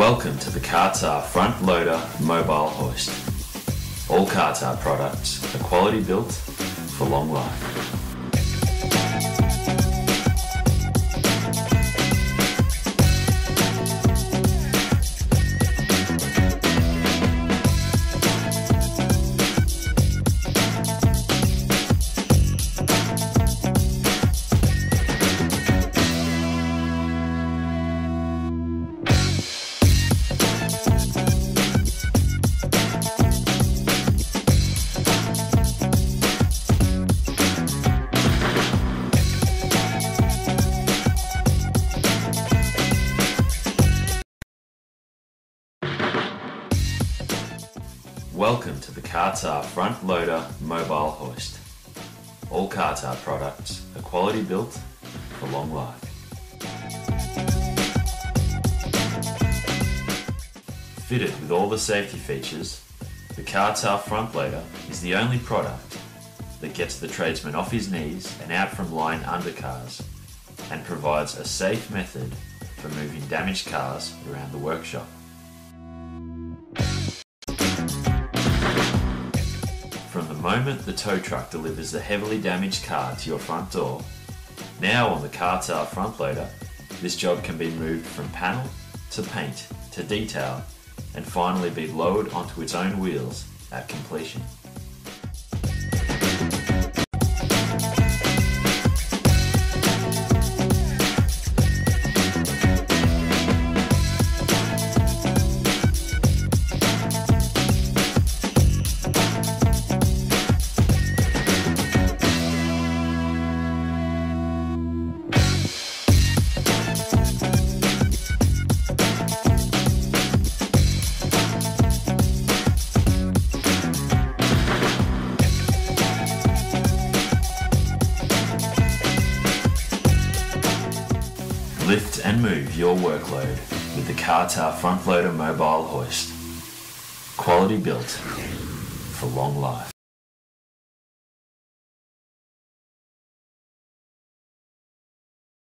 Welcome to the Cartar Front Loader Mobile Hoist. All Cartar products are quality built for long life. Welcome to the Cartar Front Loader Mobile Hoist. All Cartar products are quality built for long life. Fitted with all the safety features, the Cartar Front Loader is the only product that gets the tradesman off his knees and out from lying undercars and provides a safe method for moving damaged cars around the workshop. From the moment the tow truck delivers the heavily damaged car to your front door, now on the Cartar Front Loader, this job can be moved from panel to paint to detail and finally be lowered onto its own wheels at completion. Lift and move your workload with the Cartar Front Loader Mobile Hoist. Quality built for long life.